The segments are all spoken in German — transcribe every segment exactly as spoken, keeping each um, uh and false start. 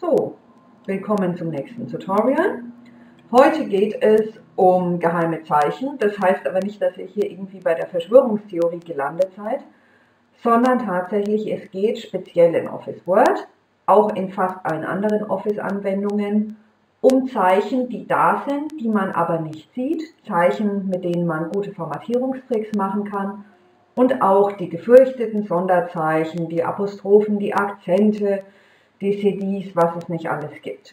So, willkommen zum nächsten Tutorial. Heute geht es um geheime Zeichen. Das heißt aber nicht, dass ihr hier irgendwie bei der Verschwörungstheorie gelandet seid, sondern tatsächlich, es geht speziell in Office Word, auch in fast allen anderen Office-Anwendungen, um Zeichen, die da sind, die man aber nicht sieht. Zeichen, mit denen man gute Formatierungstricks machen kann. Und auch die gefürchteten Sonderzeichen, die Apostrophen, die Akzente, die C Ds, was es nicht alles gibt.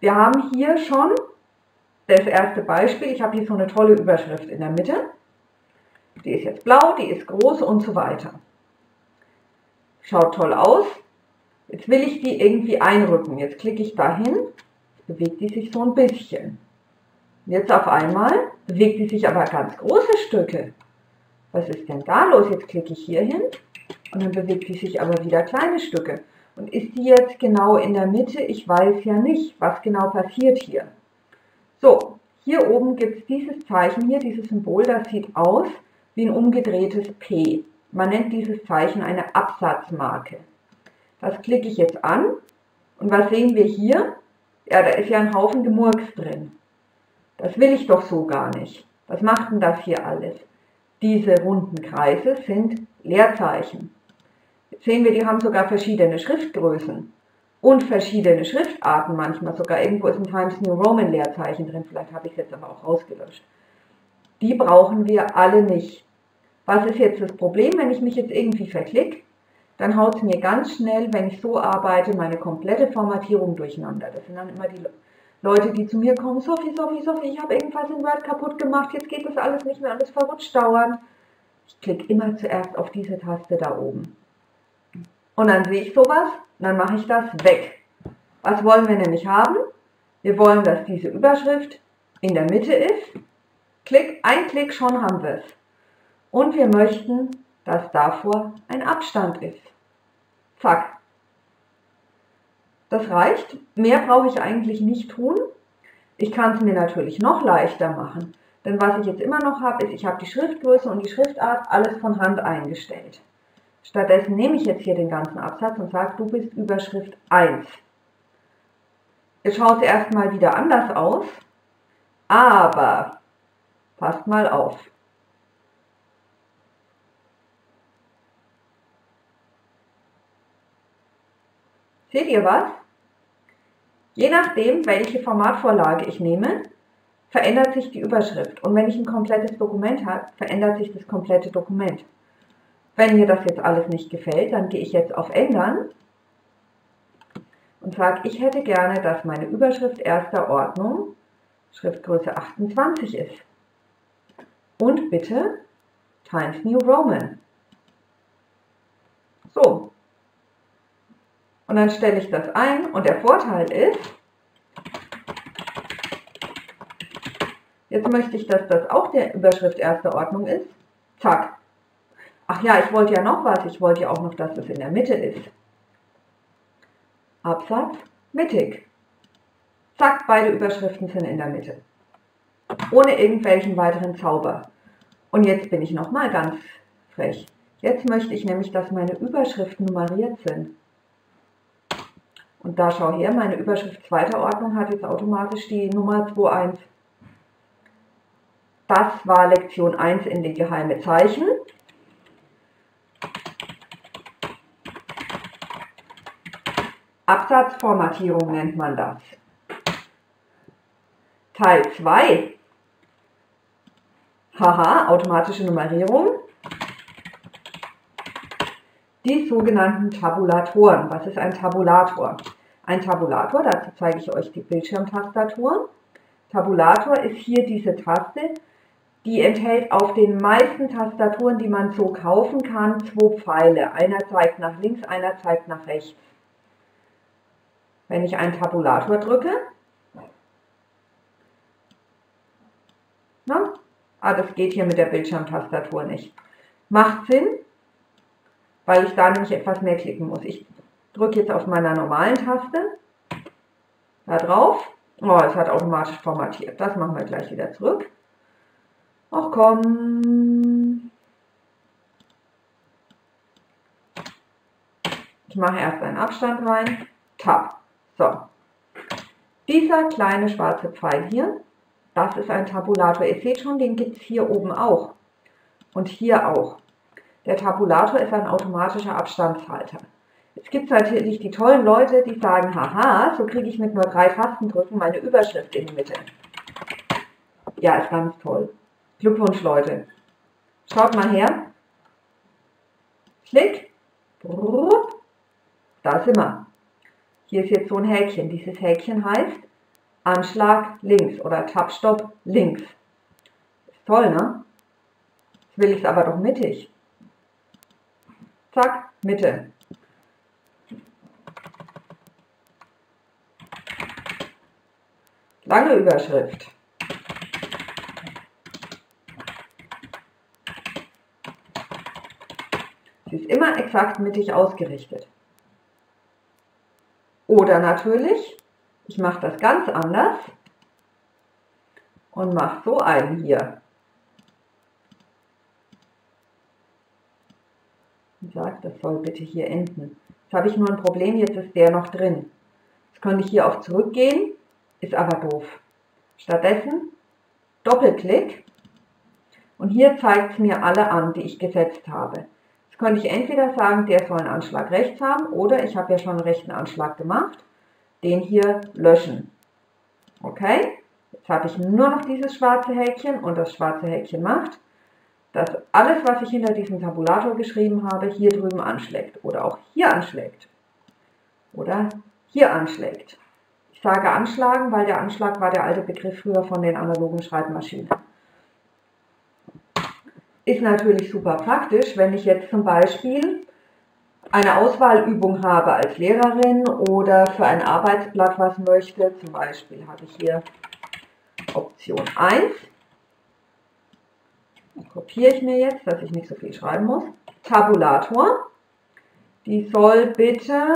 Wir haben hier schon das erste Beispiel. Ich habe hier so eine tolle Überschrift in der Mitte. Die ist jetzt blau, die ist groß und so weiter. Schaut toll aus. Jetzt will ich die irgendwie einrücken. Jetzt klicke ich dahin, bewegt die sich so ein bisschen. Jetzt auf einmal bewegt die sich aber ganz große Stücke. Was ist denn da los? Jetzt klicke ich hier hin und dann bewegt die sich aber wieder kleine Stücke. Und ist die jetzt genau in der Mitte? Ich weiß ja nicht, was genau passiert hier. So, hier oben gibt es dieses Zeichen hier, dieses Symbol, das sieht aus wie ein umgedrehtes P. Man nennt dieses Zeichen eine Absatzmarke. Das klicke ich jetzt an und was sehen wir hier? Ja, da ist ja ein Haufen Gemurks drin. Das will ich doch so gar nicht. Was macht denn das hier alles? Diese runden Kreise sind Leerzeichen. Jetzt sehen wir, die haben sogar verschiedene Schriftgrößen und verschiedene Schriftarten manchmal. Sogar irgendwo ist ein Times New Roman Leerzeichen drin, vielleicht habe ich es jetzt aber auch rausgelöscht. Die brauchen wir alle nicht. Was ist jetzt das Problem, wenn ich mich jetzt irgendwie verklicke? Dann haut es mir ganz schnell, wenn ich so arbeite, meine komplette Formatierung durcheinander. Das sind dann immer die Leute, die zu mir kommen, Sophie, Sophie, Sophie, ich habe irgendwas in Word kaputt gemacht, jetzt geht das alles nicht mehr, alles verrutscht dauernd. Ich klicke immer zuerst auf diese Taste da oben. Und dann sehe ich sowas, und dann mache ich das weg. Was wollen wir nämlich haben? Wir wollen, dass diese Überschrift in der Mitte ist. Klick, ein Klick, schon haben wir es. Und wir möchten, dass davor ein Abstand ist. Zack. Das reicht. Mehr brauche ich eigentlich nicht tun. Ich kann es mir natürlich noch leichter machen. Denn was ich jetzt immer noch habe, ist, ich habe die Schriftgröße und die Schriftart alles von Hand eingestellt. Stattdessen nehme ich jetzt hier den ganzen Absatz und sage, du bist Überschrift eins. Jetzt schaut es erstmal wieder anders aus. Aber passt mal auf. Seht ihr was? Je nachdem, welche Formatvorlage ich nehme, verändert sich die Überschrift. Und wenn ich ein komplettes Dokument habe, verändert sich das komplette Dokument. Wenn mir das jetzt alles nicht gefällt, dann gehe ich jetzt auf Ändern und sage, ich hätte gerne, dass meine Überschrift erster Ordnung Schriftgröße achtundzwanzig ist. Und bitte Times New Roman. So. Und dann stelle ich das ein und der Vorteil ist, jetzt möchte ich, dass das auch der Überschrift erster Ordnung ist. Zack. Ach ja, ich wollte ja noch was. Ich wollte ja auch noch, dass es in der Mitte ist. Absatz, mittig. Zack, beide Überschriften sind in der Mitte. Ohne irgendwelchen weiteren Zauber. Und jetzt bin ich nochmal ganz frech. Jetzt möchte ich nämlich, dass meine Überschriften nummeriert sind. Und da schau her, meine Überschrift zweiter Ordnung hat jetzt automatisch die Nummer einundzwanzig. Das war Lektion eins in den geheimen Zeichen. Absatzformatierung nennt man das. Teil zwei. Haha, automatische Nummerierung. Die sogenannten Tabulatoren. Was ist ein Tabulator? Ein Tabulator, dazu zeige ich euch die Bildschirmtastatur. Tabulator ist hier diese Taste, die enthält auf den meisten Tastaturen, die man so kaufen kann, zwei Pfeile. Einer zeigt nach links, einer zeigt nach rechts. Wenn ich einen Tabulator drücke, na, ah, das geht hier mit der Bildschirmtastatur nicht. Macht Sinn, weil ich da nämlich etwas mehr klicken muss. Ich drücke jetzt auf meiner normalen Taste da drauf. Oh, es hat automatisch formatiert. Das machen wir gleich wieder zurück. Ach komm. Ich mache erst einen Abstand rein. Tab. Dieser kleine schwarze Pfeil hier, das ist ein Tabulator. Ihr seht schon, den gibt es hier oben auch und hier auch. Der Tabulator ist ein automatischer Abstandshalter. Es gibt natürlich die tollen Leute, die sagen, haha, so kriege ich mit nur drei Tastendrücken meine Überschrift in die Mitte. Ja, ist ganz toll. Glückwunsch, Leute. Schaut mal her. Klick. Da sind wir. Hier ist jetzt so ein Häkchen. Dieses Häkchen heißt Anschlag links oder Tab-Stopp links. Ist toll, ne? Jetzt will ich es aber doch mittig. Zack, Mitte. Lange Überschrift. Sie ist immer exakt mittig ausgerichtet. Oder natürlich, ich mache das ganz anders und mache so einen hier. Ich sage, das soll bitte hier enden. Jetzt habe ich nur ein Problem, jetzt ist der noch drin. Jetzt könnte ich hier auf zurückgehen, ist aber doof. Stattdessen Doppelklick und hier zeigt es mir alle an, die ich gesetzt habe. Könnte ich entweder sagen, der soll einen Anschlag rechts haben, oder ich habe ja schon einen rechten Anschlag gemacht, den hier löschen. Okay, jetzt habe ich nur noch dieses schwarze Häkchen und das schwarze Häkchen macht, dass alles, was ich hinter diesem Tabulator geschrieben habe, hier drüben anschlägt oder auch hier anschlägt oder hier anschlägt. Ich sage anschlagen, weil der Anschlag war der alte Begriff früher von den analogen Schreibmaschinen. Ist natürlich super praktisch, wenn ich jetzt zum Beispiel eine Auswahlübung habe als Lehrerin oder für ein Arbeitsblatt was möchte. Zum Beispiel habe ich hier Option eins. Die kopiere ich mir jetzt, dass ich nicht so viel schreiben muss. Tabulator. Die soll bitte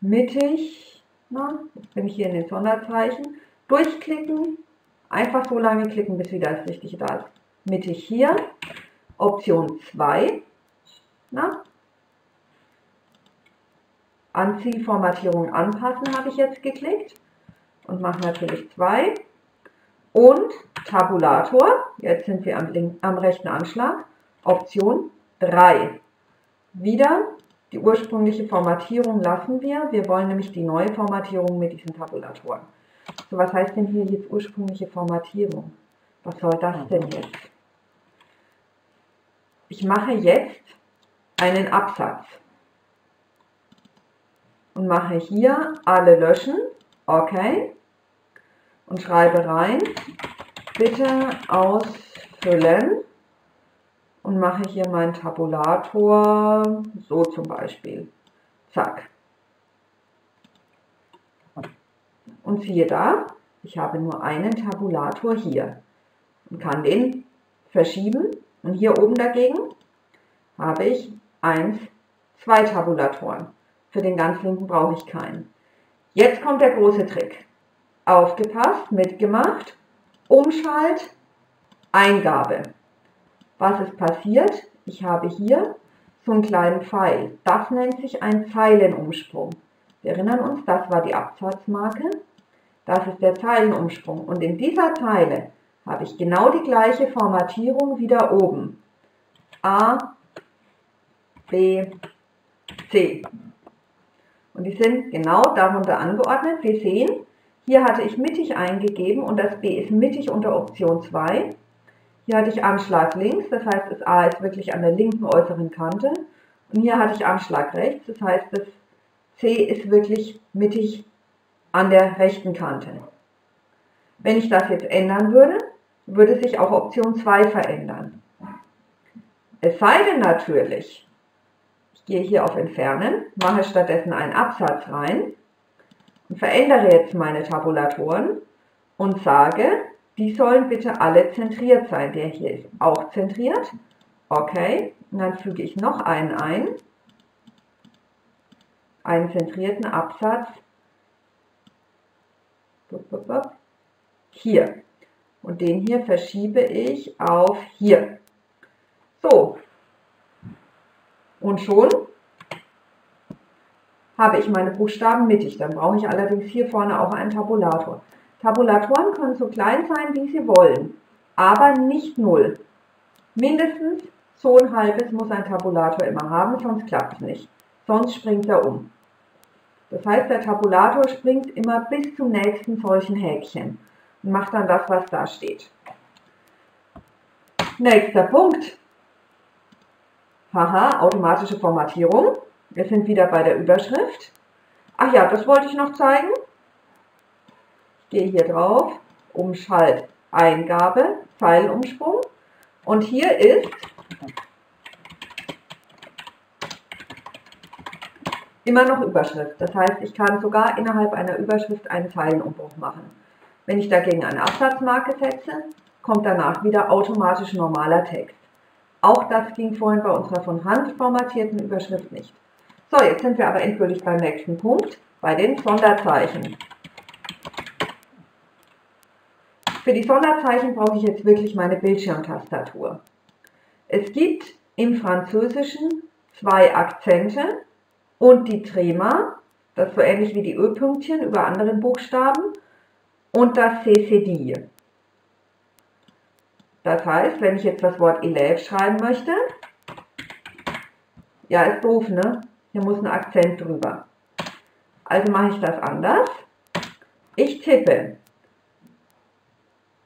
mittig, na, jetzt bin ich hier in den Sonderzeichen, durchklicken. Einfach so lange klicken, bis wieder das Richtige da ist. Mittig hier, Option zwei, na? Anziehformatierung anpassen habe ich jetzt geklickt und mache natürlich zwei und Tabulator, jetzt sind wir am, linken, am rechten Anschlag, Option drei. Wieder die ursprüngliche Formatierung lassen wir, wir wollen nämlich die neue Formatierung mit diesen Tabulatoren. So, was heißt denn hier jetzt ursprüngliche Formatierung? Was soll das denn jetzt? Ich mache jetzt einen Absatz und mache hier alle löschen, okay, und schreibe rein, bitte ausfüllen und mache hier meinen Tabulator, so zum Beispiel, zack. Und siehe da, ich habe nur einen Tabulator hier und kann den verschieben. Und hier oben dagegen habe ich eins, zwei Tabulatoren. Für den ganz linken brauche ich keinen. Jetzt kommt der große Trick. Aufgepasst, mitgemacht, Umschalt, Eingabe. Was ist passiert? Ich habe hier so einen kleinen Pfeil. Das nennt sich ein Zeilenumsprung. Wir erinnern uns, das war die Absatzmarke. Das ist der Zeilenumsprung. Und in dieser Zeile habe ich genau die gleiche Formatierung wie da oben. A, B, C. Und die sind genau darunter angeordnet. Wir sehen, hier hatte ich mittig eingegeben und das B ist mittig unter Option zwei. Hier hatte ich Anschlag links, das heißt, das A ist wirklich an der linken äußeren Kante. Und hier hatte ich Anschlag rechts, das heißt, das C ist wirklich mittig an der rechten Kante. Wenn ich das jetzt ändern würde, würde sich auch Option zwei verändern. Es sei denn natürlich, ich gehe hier auf Entfernen, mache stattdessen einen Absatz rein und verändere jetzt meine Tabulatoren und sage, die sollen bitte alle zentriert sein. Der hier ist auch zentriert. Okay, und dann füge ich noch einen ein. Einen zentrierten Absatz. Hier. Und den hier verschiebe ich auf hier. So. Und schon Habe ich meine Buchstaben mittig, dann brauche ich allerdings hier vorne auch einen Tabulator. Tabulatoren können so klein sein, wie sie wollen, aber nicht null. Mindestens so ein halbes muss ein Tabulator immer haben, sonst klappt es nicht. Sonst springt er um. Das heißt, der Tabulator springt immer bis zum nächsten solchen Häkchen und macht dann das, was da steht. Nächster Punkt. Haha, automatische Formatierung. Wir sind wieder bei der Überschrift. Ach ja, das wollte ich noch zeigen. Ich gehe hier drauf, Umschalt, Eingabe, Zeilenumsprung. Und hier ist immer noch Überschrift. Das heißt, ich kann sogar innerhalb einer Überschrift einen Zeilenumbruch machen. Wenn ich dagegen eine Absatzmarke setze, kommt danach wieder automatisch normaler Text. Auch das ging vorhin bei unserer von Hand formatierten Überschrift nicht. So, jetzt sind wir aber endgültig beim nächsten Punkt, bei den Sonderzeichen. Für die Sonderzeichen brauche ich jetzt wirklich meine Bildschirmtastatur. Es gibt im Französischen zwei Akzente und die Trema, das ist so ähnlich wie die Ö-Pünktchen über anderen Buchstaben, und das C C D. Das heißt, wenn ich jetzt das Wort élève schreiben möchte, ja, ist doof, ne? Hier muss ein Akzent drüber. Also mache ich das anders. Ich tippe.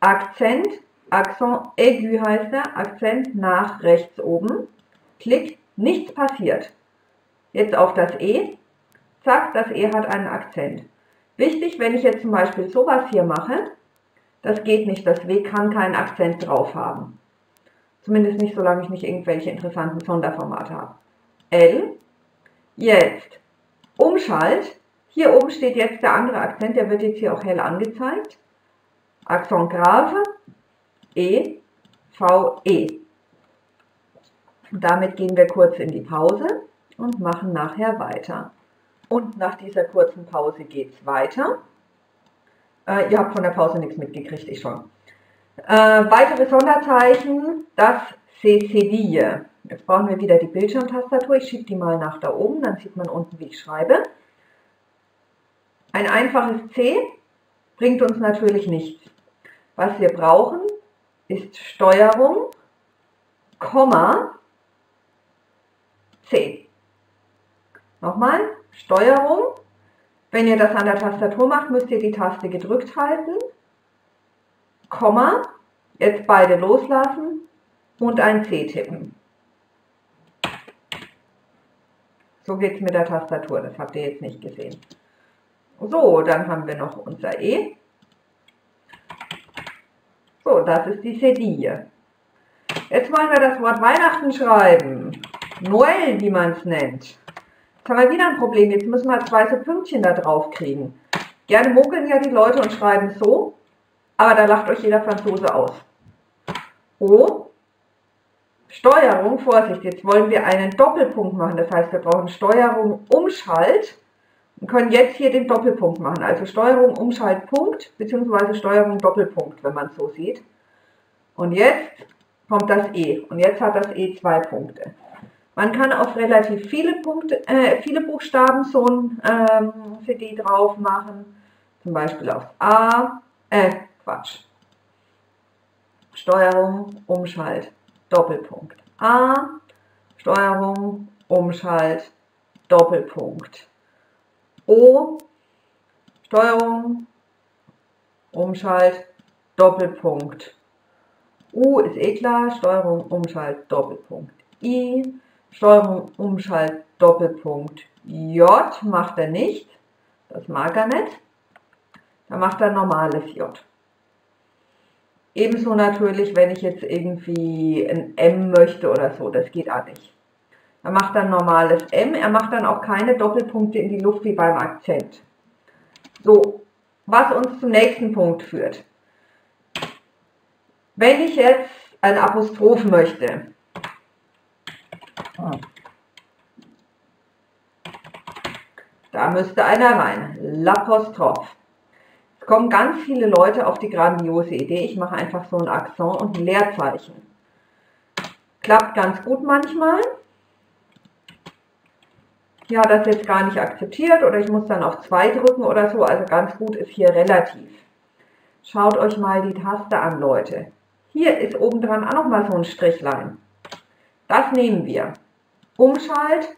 Akzent, Akzent aigu heißt er, Akzent nach rechts oben. Klick, nichts passiert. Jetzt auf das E. Zack, das E hat einen Akzent. Wichtig, wenn ich jetzt zum Beispiel sowas hier mache, das geht nicht, das W kann keinen Akzent drauf haben. Zumindest nicht, solange ich nicht irgendwelche interessanten Sonderformate habe. L. Jetzt Umschalt. Hier oben steht jetzt der andere Akzent, der wird jetzt hier auch hell angezeigt. Akzent grave, E, V, E. Und damit gehen wir kurz in die Pause und machen nachher weiter. Und nach dieser kurzen Pause geht es weiter. Äh, ihr habt von der Pause nichts mitgekriegt, ich schon. Äh, weitere Sonderzeichen, das C C D. Jetzt brauchen wir wieder die Bildschirmtastatur. Ich schiebe die mal nach da oben, dann sieht man unten, wie ich schreibe. Ein einfaches C bringt uns natürlich nichts. Was wir brauchen, ist Steuerung, Komma, C. Nochmal, Steuerung. Wenn ihr das an der Tastatur macht, müsst ihr die Taste gedrückt halten, Komma, jetzt beide loslassen und ein C tippen. So geht es mit der Tastatur, das habt ihr jetzt nicht gesehen. So, dann haben wir noch unser E. So, das ist die Sedille. Jetzt wollen wir das Wort Weihnachten schreiben. Noël, wie man es nennt. Jetzt haben wir wieder ein Problem, jetzt müssen wir zwei so Pünktchen da drauf kriegen. Gerne mogeln ja die Leute und schreiben so, aber da lacht euch jeder Franzose aus. O, Steuerung, Vorsicht, jetzt wollen wir einen Doppelpunkt machen, das heißt wir brauchen Steuerung, Umschalt und können jetzt hier den Doppelpunkt machen, also Steuerung, Umschalt, Punkt, beziehungsweise Steuerung, Doppelpunkt, wenn man es so sieht. Und jetzt kommt das E und jetzt hat das E zwei Punkte. Man kann auf relativ viele, Punkte, äh, viele Buchstaben so ein ähm, C D drauf machen. Zum Beispiel auf A, äh, Quatsch. Steuerung, Umschalt, Doppelpunkt. A, Steuerung, Umschalt, Doppelpunkt. O, Steuerung, Umschalt, Doppelpunkt. U ist eh klar, Steuerung, Umschalt, Doppelpunkt. I, Steuerung, Umschalt, Doppelpunkt. J macht er nicht. Das mag er nicht. Da macht er normales J. Ebenso natürlich, wenn ich jetzt irgendwie ein M möchte oder so. Das geht auch nicht. Er macht dann normales M. Er macht dann auch keine Doppelpunkte in die Luft wie beim Akzent. So, was uns zum nächsten Punkt führt. Wenn ich jetzt ein Apostroph möchte, da müsste einer rein. L'Apostroph. Es kommen ganz viele Leute auf die grandiose Idee, ich mache einfach so einen Akzent und ein Leerzeichen. Klappt ganz gut manchmal. die hat das jetzt gar nicht akzeptiert oder ich muss dann auf zwei drücken oder so. Also ganz gut ist hier relativ. Schaut euch mal die Taste an, Leute. Hier ist obendran auch nochmal so ein Strichlein. Das nehmen wir. Umschalt,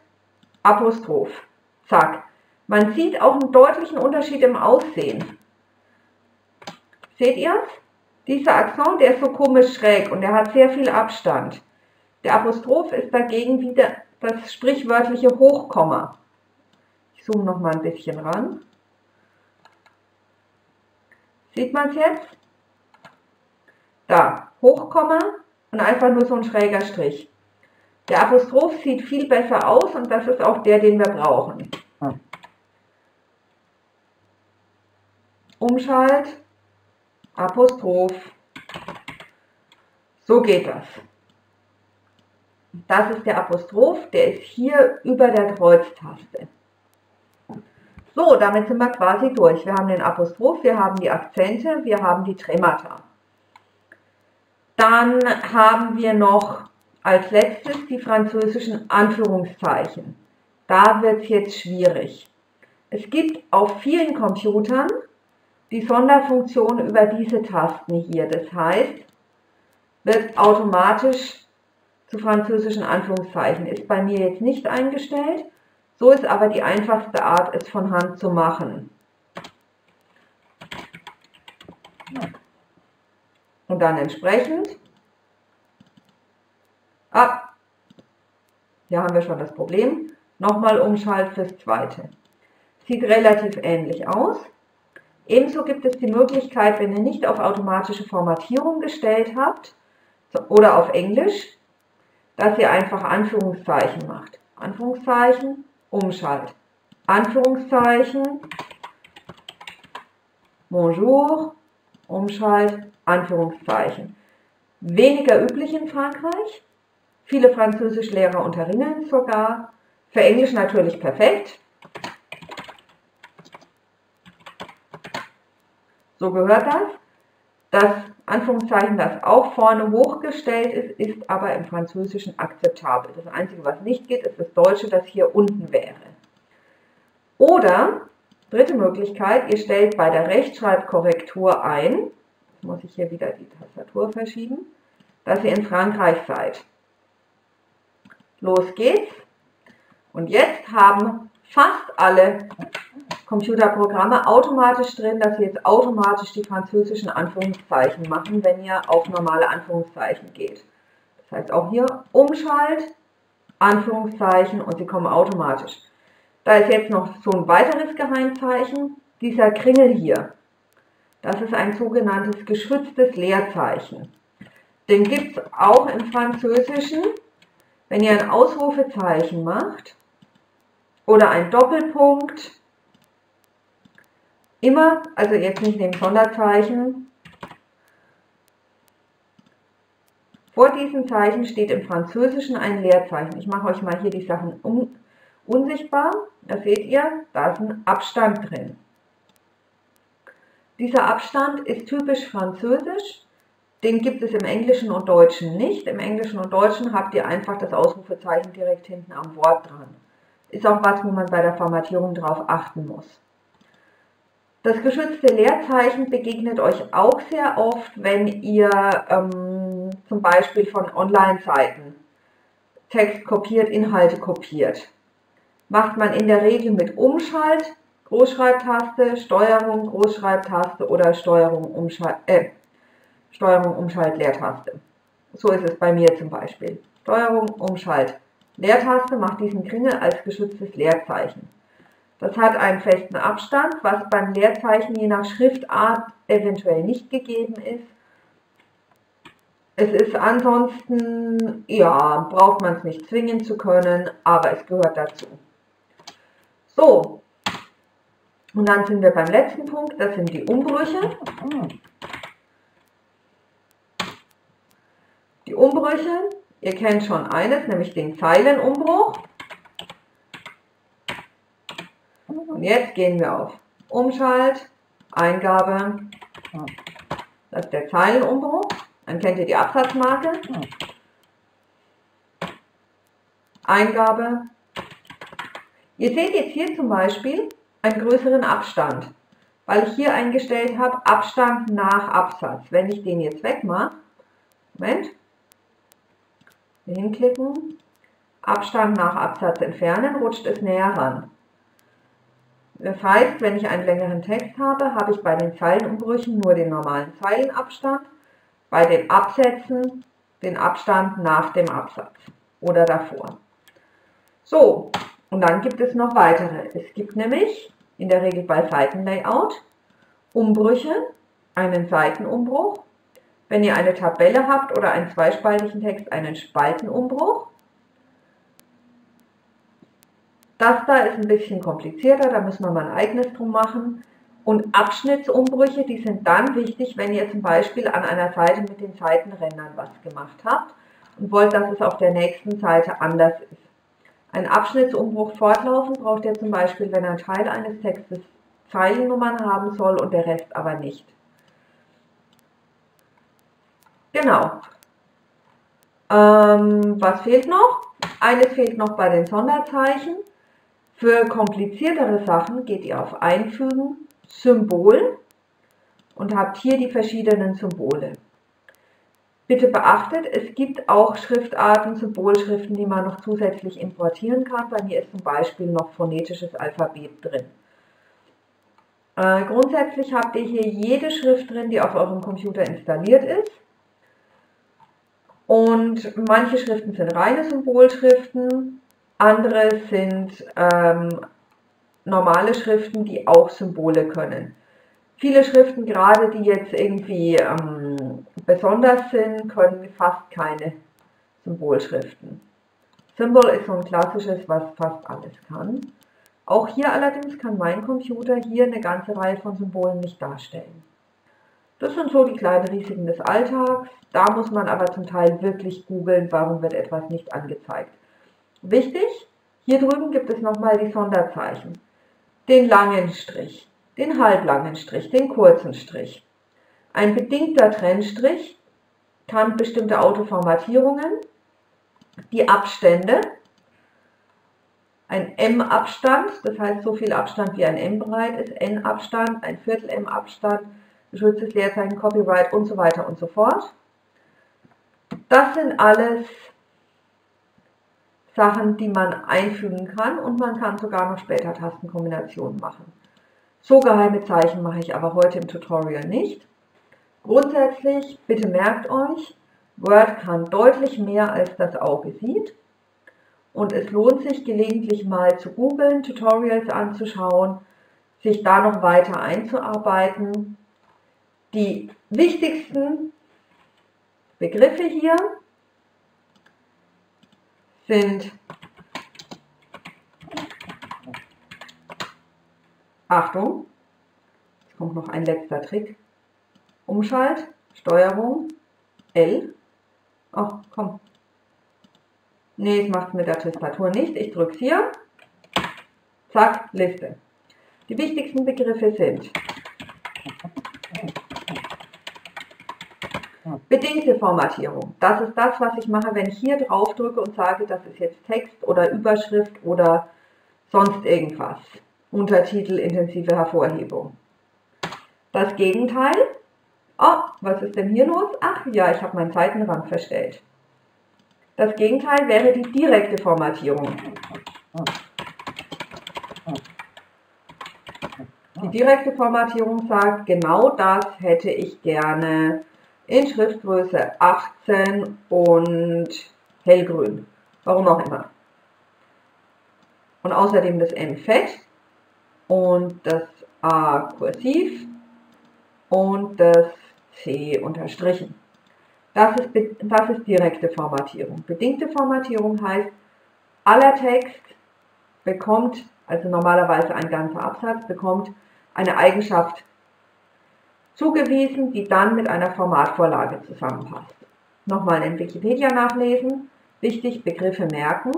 Apostroph. Zack. Man sieht auch einen deutlichen Unterschied im Aussehen. Seht ihr es? Dieser Akzent, der ist so komisch schräg und der hat sehr viel Abstand. Der Apostroph ist dagegen wieder das sprichwörtliche Hochkomma. Ich zoome noch mal ein bisschen ran. Sieht man es jetzt? Da, Hochkomma und einfach nur so ein schräger Strich. Der Apostroph sieht viel besser aus und das ist auch der, den wir brauchen. Umschalt, Apostroph. So geht das. Das ist der Apostroph, der ist hier über der Kreuztaste. So, damit sind wir quasi durch. Wir haben den Apostroph, wir haben die Akzente, wir haben die Tremata. Dann haben wir noch als letztes die französischen Anführungszeichen. Da wird es jetzt schwierig. Es gibt auf vielen Computern die Sonderfunktion über diese Tasten hier. Das heißt, wird automatisch zu französischen Anführungszeichen. Ist bei mir jetzt nicht eingestellt. So ist aber die einfachste Art, es von Hand zu machen. Und dann entsprechend. Ah, hier haben wir schon das Problem. Nochmal Umschalt fürs Zweite. Sieht relativ ähnlich aus. Ebenso gibt es die Möglichkeit, wenn ihr nicht auf automatische Formatierung gestellt habt oder auf Englisch, dass ihr einfach Anführungszeichen macht. Anführungszeichen, Umschalt. Anführungszeichen, Bonjour, Umschalt, Anführungszeichen. Weniger üblich in Frankreich. Viele Französischlehrer unterringen es sogar. Für Englisch natürlich perfekt. So gehört das. Das Anführungszeichen, das auch vorne hochgestellt ist, ist aber im Französischen akzeptabel. Das Einzige, was nicht geht, ist das Deutsche, das hier unten wäre. Oder, dritte Möglichkeit, ihr stellt bei der Rechtschreibkorrektur ein, jetzt muss ich hier wieder die Tastatur verschieben, dass ihr in Frankreich seid. Los geht's. Und jetzt haben fast alle Computerprogramme automatisch drin, dass ihr jetzt automatisch die französischen Anführungszeichen machen, wenn ihr auf normale Anführungszeichen geht. Das heißt auch hier Umschalt, Anführungszeichen und sie kommen automatisch. Da ist jetzt noch so ein weiteres Geheimzeichen, dieser Kringel hier. Das ist ein sogenanntes geschütztes Leerzeichen. Den gibt es auch im Französischen, wenn ihr ein Ausrufezeichen macht oder ein Doppelpunkt. Immer, also jetzt nicht neben Sonderzeichen, vor diesem Zeichen steht im Französischen ein Leerzeichen. Ich mache euch mal hier die Sachen un unsichtbar. Da seht ihr, da ist ein Abstand drin. Dieser Abstand ist typisch französisch. Den gibt es im Englischen und Deutschen nicht. Im Englischen und Deutschen habt ihr einfach das Ausrufezeichen direkt hinten am Wort dran. Ist auch was, wo man bei der Formatierung drauf achten muss. Das geschützte Leerzeichen begegnet euch auch sehr oft, wenn ihr ähm, zum Beispiel von Online-Seiten Text kopiert, Inhalte kopiert. Macht man in der Regel mit Umschalt, Großschreibtaste, Steuerung, Großschreibtaste oder Steuerung, Umschalt, äh, Steuerung, Umschalt, Leertaste. So ist es bei mir zum Beispiel. Steuerung, Umschalt, Leertaste macht diesen Kringel als geschütztes Leerzeichen. Das hat einen festen Abstand, was beim Leerzeichen je nach Schriftart eventuell nicht gegeben ist. Es ist ansonsten, ja, braucht man es nicht zwingen zu können, aber es gehört dazu. So, und dann sind wir beim letzten Punkt, das sind die Umbrüche. Die Umbrüche, ihr kennt schon eines, nämlich den Zeilenumbruch. Und jetzt gehen wir auf Umschalt, Eingabe, das ist der Zeilenumbruch, dann kennt ihr die Absatzmarke, Eingabe, Ihr seht jetzt hier zum Beispiel einen größeren Abstand, weil ich hier eingestellt habe, Abstand nach Absatz. Wenn ich den jetzt wegmache, Moment, hinklicken, Abstand nach Absatz entfernen, rutscht es näher ran. Das heißt, wenn ich einen längeren Text habe, habe ich bei den Zeilenumbrüchen nur den normalen Zeilenabstand, bei den Absätzen den Abstand nach dem Absatz oder davor. So, und dann gibt es noch weitere. Es gibt nämlich in der Regel bei Seitenlayout Umbrüche, einen Seitenumbruch. Wenn ihr eine Tabelle habt oder einen zweispaltigen Text, einen Spaltenumbruch. Das da ist ein bisschen komplizierter, da müssen wir mal ein eigenes drum machen. Und Abschnittsumbrüche, die sind dann wichtig, wenn ihr zum Beispiel an einer Seite mit den Seitenrändern was gemacht habt und wollt, dass es auf der nächsten Seite anders ist. Ein Abschnittsumbruch fortlaufend braucht ihr zum Beispiel, wenn ein Teil eines Textes Zeilennummern haben soll und der Rest aber nicht. Genau. Ähm, was fehlt noch? Eines fehlt noch bei den Sonderzeichen. Für kompliziertere Sachen geht ihr auf Einfügen, Symbol und habt hier die verschiedenen Symbole. Bitte beachtet, es gibt auch Schriftarten, Symbolschriften, die man noch zusätzlich importieren kann. Bei mir ist zum Beispiel noch phonetisches Alphabet drin. Äh, grundsätzlich habt ihr hier jede Schrift drin, die auf eurem Computer installiert ist. Und manche Schriften sind reine Symbolschriften, andere sind ähm, normale Schriften, die auch Symbole können. Viele Schriften, gerade die jetzt irgendwie ähm, besonders sind, können fast keine Symbolschriften. Symbol ist so ein klassisches, was fast alles kann. Auch hier allerdings kann mein Computer hier eine ganze Reihe von Symbolen nicht darstellen. Das sind so die kleinen Risiken des Alltags. Da muss man aber zum Teil wirklich googeln, warum wird etwas nicht angezeigt. Wichtig, hier drüben gibt es nochmal die Sonderzeichen. Den langen Strich, den halblangen Strich, den kurzen Strich. Ein bedingter Trennstrich kann bestimmte Autoformatierungen, die Abstände, ein M-Abstand, das heißt so viel Abstand wie ein M breit ist, N-Abstand, ein Viertel M-Abstand, geschütztes Leerzeichen, Copyright und so weiter und so fort. Das sind alles Sachen, die man einfügen kann und man kann sogar noch später Tastenkombinationen machen. So geheime Zeichen mache ich aber heute im Tutorial nicht. Grundsätzlich, bitte merkt euch, Word kann deutlich mehr als das Auge sieht und es lohnt sich gelegentlich mal zu googeln, Tutorials anzuschauen, sich da noch weiter einzuarbeiten. Die wichtigsten Begriffe hier sind, Achtung, jetzt kommt noch ein letzter Trick, Umschalt, Steuerung, L, ach komm, nee, ich mache es mit der Tastatur nicht, ich drücke es hier, zack, Liste. Die wichtigsten Begriffe sind bedingte Formatierung, das ist das, was ich mache, wenn ich hier drauf drücke und sage, das ist jetzt Text oder Überschrift oder sonst irgendwas. Untertitel, intensive Hervorhebung. Das Gegenteil, oh, was ist denn hier los? Ach ja, ich habe meinen Seitenrand verstellt. Das Gegenteil wäre die direkte Formatierung. Die direkte Formatierung sagt, genau das hätte ich gerne in Schriftgröße achtzehn und hellgrün, warum auch immer. Und außerdem das M fett und das A kursiv und das C unterstrichen. Das ist, das ist direkte Formatierung. Bedingte Formatierung heißt, aller Text bekommt, also normalerweise ein ganzer Absatz, bekommt eine Eigenschaft zugewiesen, die dann mit einer Formatvorlage zusammenpasst. Nochmal in Wikipedia nachlesen, wichtig, Begriffe merken,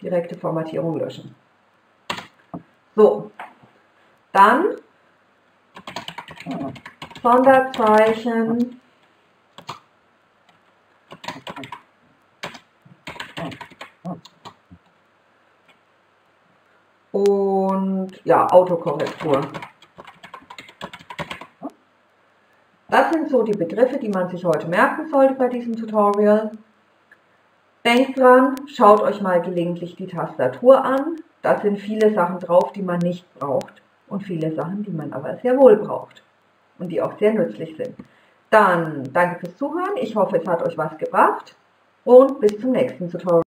direkte Formatierung löschen. So, dann Sonderzeichen, und ja, Autokorrektur. Das sind so die Begriffe, die man sich heute merken sollte bei diesem Tutorial. Denkt dran, schaut euch mal gelegentlich die Tastatur an. Da sind viele Sachen drauf, die man nicht braucht und viele Sachen, die man aber sehr wohl braucht und die auch sehr nützlich sind. Dann danke fürs Zuhören. Ich hoffe, es hat euch was gebracht und bis zum nächsten Tutorial.